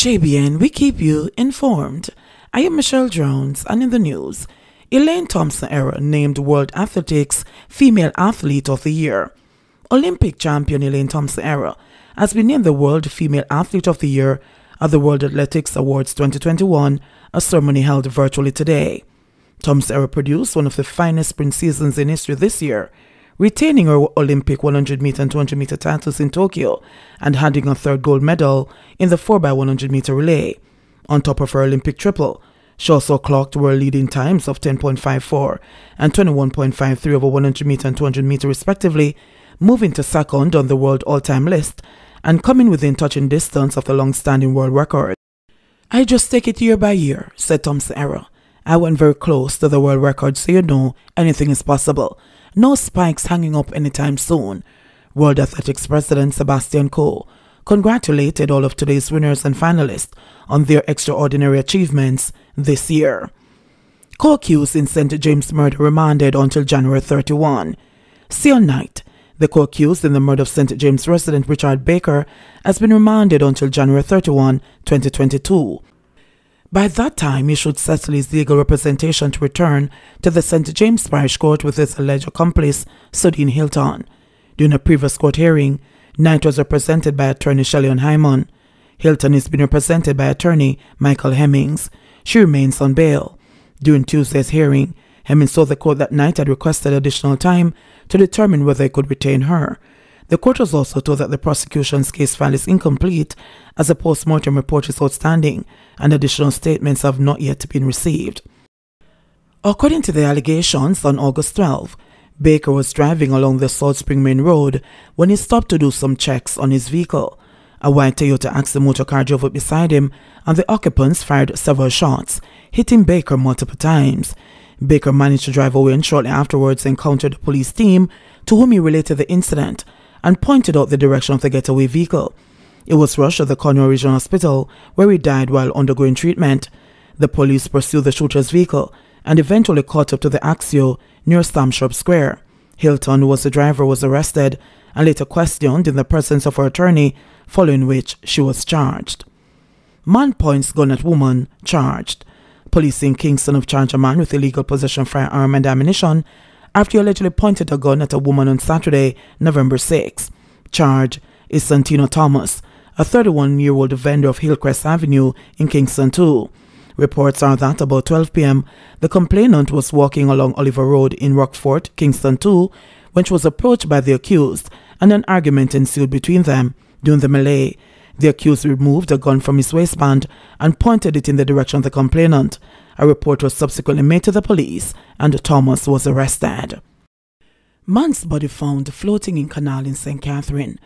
JBN, we keep you informed. I am Michelle Jones, and in the news, Elaine Thompson-Herah named World Athletics Female Athlete of the Year. Olympic champion Elaine Thompson-Herah has been named the World Female Athlete of the Year at the World Athletics Awards 2021, a ceremony held virtually today. Thompson-Herah produced one of the finest sprint seasons in history this year, retaining her Olympic 100-meter and 200-meter titles in Tokyo and handing her third gold medal in the 4x100-meter relay. On top of her Olympic triple, she also clocked world-leading times of 10.54 and 21.53 over 100-meter and 200-meter respectively, moving to second on the world all-time list and coming within touching distance of the long-standing world record. "I just take it year by year," said Thompson-Herah. "I went very close to the world record, so you know anything is possible. No spikes hanging up anytime soon." World Athletics President Sebastian Coe congratulated all of today's winners and finalists on their extraordinary achievements this year. Coe accused in St. James murder remanded until January 31. Ceon Knight, the co-accused in the murder of St. James resident Richard Baker, has been remanded until January 31, 2022. By that time, he should settle his legal representation to return to the St. James Parish Court with his alleged accomplice, Sudene Hylton. During a previous court hearing, Knight was represented by attorney Shelly O'Hyman. Hylton is being represented by attorney Michael Hemmings. She remains on bail. During Tuesday's hearing, Hemmings told the court that Knight had requested additional time to determine whether it could retain her. The court was also told that the prosecution's case file is incomplete as a post-mortem report is outstanding and additional statements have not yet been received. According to the allegations, on August 12, Baker was driving along the Salt Spring Main Road when he stopped to do some checks on his vehicle. A white Toyota axle motorcar drove up beside him and the occupants fired several shots, hitting Baker multiple times. Baker managed to drive away and shortly afterwards encountered a police team to whom he related the incident and pointed out the direction of the getaway vehicle. It was rushed to the Cornwall Regional Hospital, where he died while undergoing treatment. The police pursued the shooter's vehicle and eventually caught up to the Axio near Stamshop Square. Hylton, who was the driver, was arrested and later questioned in the presence of her attorney, following which she was charged. Man points gun at woman, charged. Police in Kingston have charged a man with illegal possession of firearm and ammunition after he allegedly pointed a gun at a woman on Saturday, November 6. Charged is Santino Thomas, a 31-year-old vendor of Hillcrest Avenue in Kingston 2. Reports are that about 12 p.m., the complainant was walking along Oliver Road in Rockfort, Kingston 2, when she was approached by the accused, and an argument ensued between them. During the melee, the accused removed a gun from his waistband and pointed it in the direction of the complainant. A report was subsequently made to the police and Thomas was arrested. Man's body found floating in canal in St. Catherine.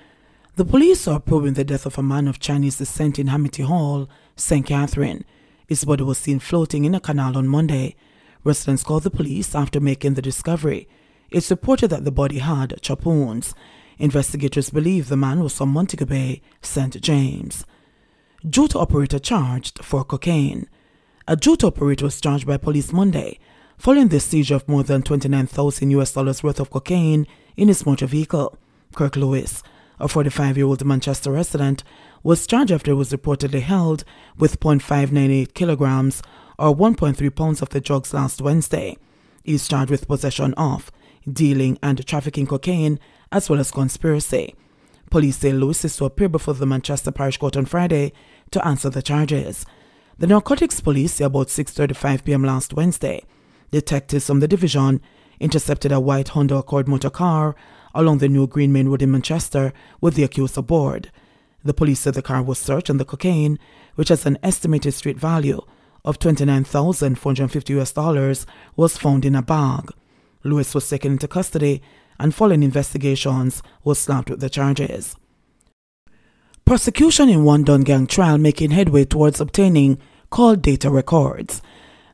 The police are probing the death of a man of Chinese descent in Hamity Hall, St. Catherine. His body was seen floating in a canal on Monday. Residents called the police after making the discovery. It's reported that the body had chop wounds. Investigators believe the man was from Montego Bay, St. James. Juto operator charged for cocaine. A Juto operator was charged by police Monday following the seizure of more than $29,000 worth of cocaine in his motor vehicle. Kirk Lewis, a 45-year-old Manchester resident, was charged after he was reportedly held with 0.598 kilograms or 1.3 pounds of the drugs last Wednesday. He is charged with possession of, dealing and trafficking cocaine, as well as conspiracy. Police say Lewis is to appear before the Manchester Parish Court on Friday to answer the charges. The narcotics police say about 6:35 p.m. last Wednesday, detectives from the division intercepted a white Honda Accord motor car along the New Green Main Road in Manchester with the accused aboard. The police said the car was searched and the cocaine, which has an estimated street value of $29,450 US, was found in a bag. Lewis was taken into custody and following investigations was slapped with the charges. Prosecution in One Don Gang trial making headway towards obtaining call data records.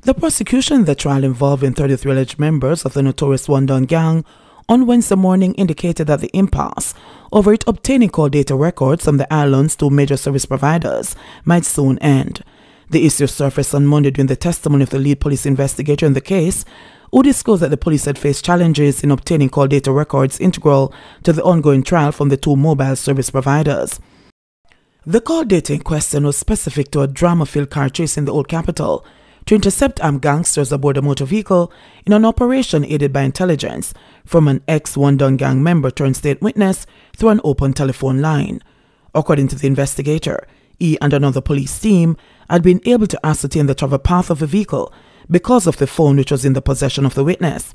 The prosecution in the trial involving 33 alleged members of the notorious One Don Gang on Wednesday morning indicated that the impasse over it obtaining call data records from the island's two major service providers might soon end. The issue surfaced on Monday during the testimony of the lead police investigator in the case, who disclosed that the police had faced challenges in obtaining call data records integral to the ongoing trial from the two mobile service providers. The core data in question was specific to a drama-filled car chase in the Old Capitol to intercept armed gangsters aboard a motor vehicle in an operation aided by intelligence from an ex-One Don Gang member turned state witness through an open telephone line. According to the investigator, he and another police team had been able to ascertain the travel path of the vehicle because of the phone which was in the possession of the witness.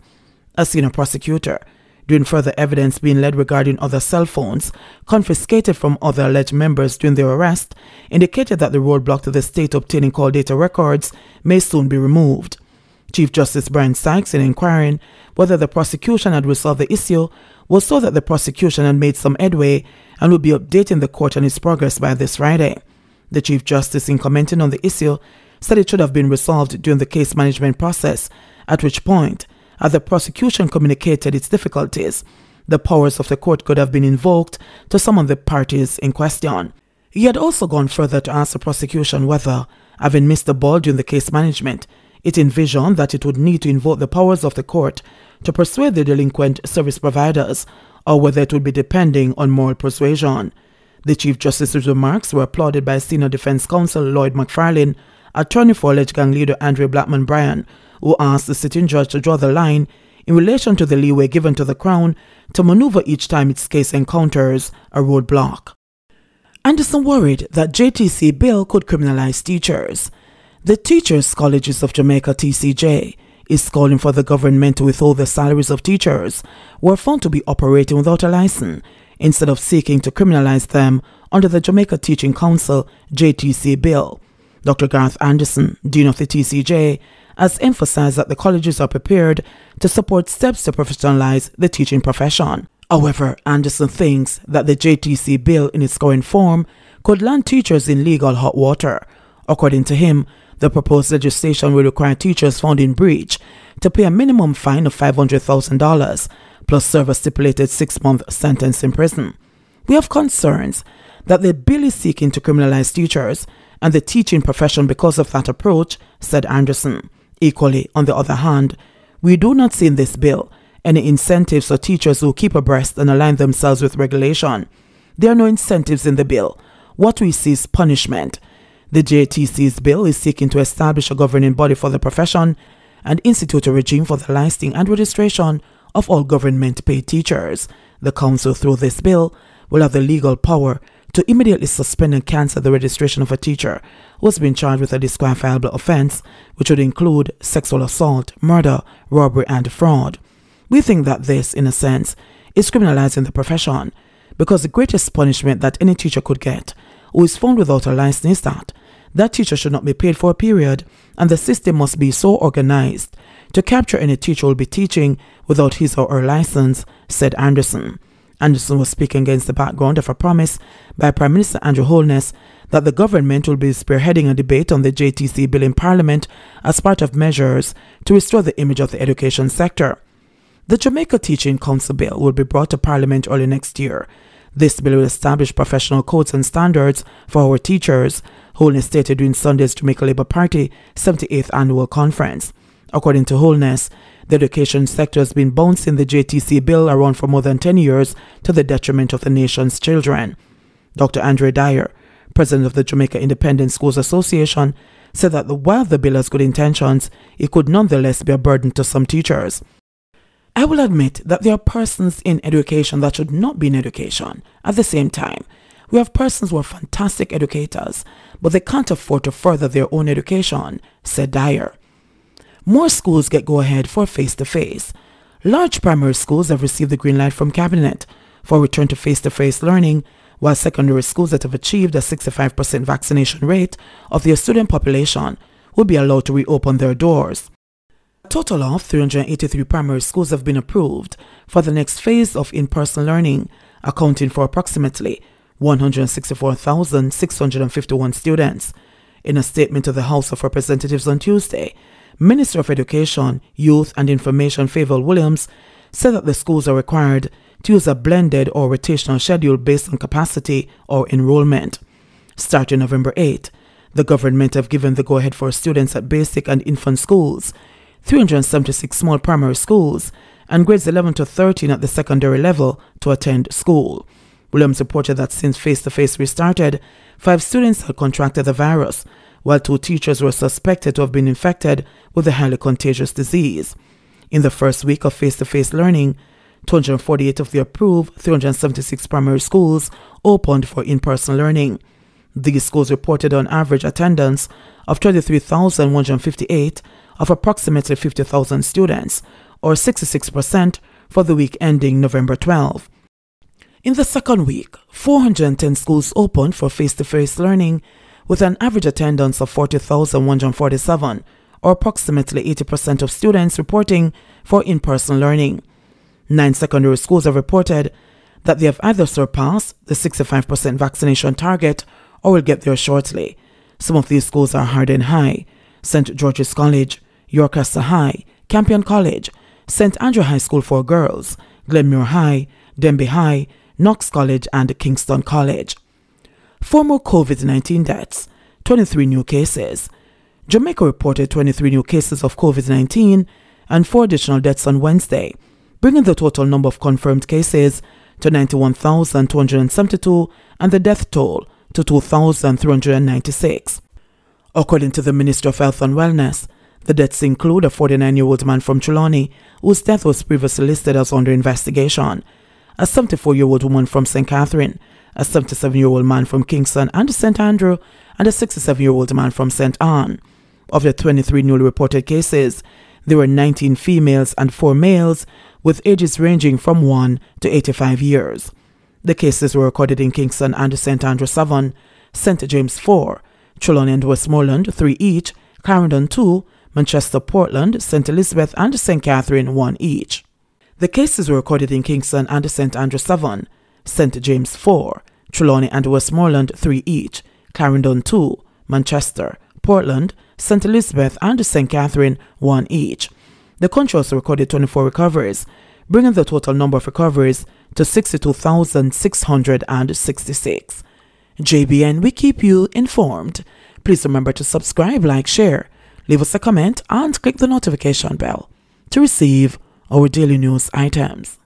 A senior prosecutor, during further evidence being led regarding other cell phones confiscated from other alleged members during their arrest, indicated that the roadblock to the state obtaining call data records may soon be removed. Chief Justice Brian Sykes, in inquiring whether the prosecution had resolved the issue, was so that the prosecution had made some headway and would be updating the court on its progress by this Friday. The Chief Justice, in commenting on the issue, said it should have been resolved during the case management process, at which point, as the prosecution communicated its difficulties, the powers of the court could have been invoked to summon the parties in question. He had also gone further to ask the prosecution whether, having missed the ball during the case management, it envisioned that it would need to invoke the powers of the court to persuade the delinquent service providers, or whether it would be depending on moral persuasion. The Chief Justice's remarks were applauded by Senior Defense Counsel Lloyd McFarlane, attorney for alleged gang leader Andrew Blackman Bryan, who asked the sitting judge to draw the line in relation to the leeway given to the Crown to maneuver each time its case encounters a roadblock. Anderson worried that JTC bill could criminalize teachers. The Teachers' Colleges of Jamaica (TCJ) is calling for the government to withhold the salaries of teachers who are found to be operating without a license, instead of seeking to criminalize them under the Jamaica Teaching Council (JTC) bill. Dr. Garth Anderson, Dean of the TCJ, has emphasized that the colleges are prepared to support steps to professionalize the teaching profession. However, Anderson thinks that the JTC bill in its current form could land teachers in legal hot water. According to him, the proposed legislation will require teachers found in breach to pay a minimum fine of $500,000 plus serve a stipulated 6-month sentence in prison. We have concerns that the bill is seeking to criminalize teachers and the teaching profession because of that approach, said Anderson. Equally, on the other hand, we do not see in this bill any incentives for teachers who keep abreast and align themselves with regulation. There are no incentives in the bill. What we see is punishment. The JTC's bill is seeking to establish a governing body for the profession and institute a regime for the licensing and registration of all government-paid teachers. The council, through this bill, will have the legal power to immediately suspend and cancel the registration of a teacher who has been charged with a disqualifiable offense, which would include sexual assault, murder, robbery, and fraud. We think that this, in a sense, is criminalizing the profession, because the greatest punishment that any teacher could get who is found without a license is that teacher should not be paid for a period, and the system must be so organized to capture any teacher who will be teaching without his or her license, said Anderson. Anderson was speaking against the background of a promise by Prime Minister Andrew Holness that the government will be spearheading a debate on the JTC bill in Parliament as part of measures to restore the image of the education sector. The Jamaica Teaching Council bill will be brought to Parliament early next year. This bill will establish professional codes and standards for our teachers, Holness stated during Sunday's Jamaica Labour Party 78th Annual Conference. According to Holness, the education sector has been bouncing the JTC bill around for more than 10 years to the detriment of the nation's children. Dr. Andre Dyer, president of the Jamaica Independent Schools Association, said that while the bill has good intentions, it could nonetheless be a burden to some teachers. I will admit that there are persons in education that should not be in education. At the same time, we have persons who are fantastic educators, but they can't afford to further their own education, said Dyer. More schools get go-ahead for face-to-face. Large primary schools have received the green light from Cabinet for return to face-to-face learning, while secondary schools that have achieved a 65% vaccination rate of their student population will be allowed to reopen their doors. A total of 383 primary schools have been approved for the next phase of in-person learning, accounting for approximately 164,651 students. In a statement to the House of Representatives on Tuesday, Minister of Education, Youth and Information Favell Williams said that the schools are required to use a blended or rotational schedule based on capacity or enrollment. Starting November 8, the government have given the go-ahead for students at basic and infant schools, 376 small primary schools, and grades 11 to 13 at the secondary level to attend school. Williams reported that since face-to-face restarted, 5 students had contracted the virus, while 2 teachers were suspected to have been infected with the highly contagious disease. In the first week of face-to-face learning, 248 of the approved 376 primary schools opened for in-person learning. These schools reported on average attendance of 23,158 of approximately 50,000 students, or 66% for the week ending November 12. In the second week, 410 schools opened for face-to-face learning with an average attendance of 40,147, or approximately 80% of students reporting for in-person learning. 9 secondary schools have reported that they have either surpassed the 65% vaccination target or will get there shortly. Some of these schools are Hardin High, St. George's College, Yorcaster High, Campion College, St. Andrew High School for Girls, Glenmuir High, Denby High, Knox College and Kingston College. 4 more COVID-19 deaths, 23 new cases. Jamaica reported 23 new cases of COVID-19 and 4 additional deaths on Wednesday, bringing the total number of confirmed cases to 91,272 and the death toll to 2,396. According to the Ministry of Health and Wellness, the deaths include a 49-year-old man from Trelawney whose death was previously listed as under investigation, a 74-year-old woman from St. Catherine, a 77-year-old man from Kingston and St. Andrew, and a 67-year-old man from St. Anne. Of the 23 newly reported cases, there were 19 females and 4 males, with ages ranging from 1 to 85 years. The cases were recorded in Kingston and St. Andrew 7, St. James 4, Trelawney and Westmoreland 3 each, Clarendon 2, Manchester, Portland, St. Elizabeth and St. Catherine 1 each. The cases were recorded in Kingston and St. Andrew 7, St. James 4, Trelawney and Westmoreland 3 each, Clarendon 2, Manchester, Portland, St. Elizabeth and St. Catherine 1 each. The country also recorded 24 recoveries, bringing the total number of recoveries to 62,666. JBN, we keep you informed. Please remember to subscribe, like, share, leave us a comment and click the notification bell to receive our daily news items.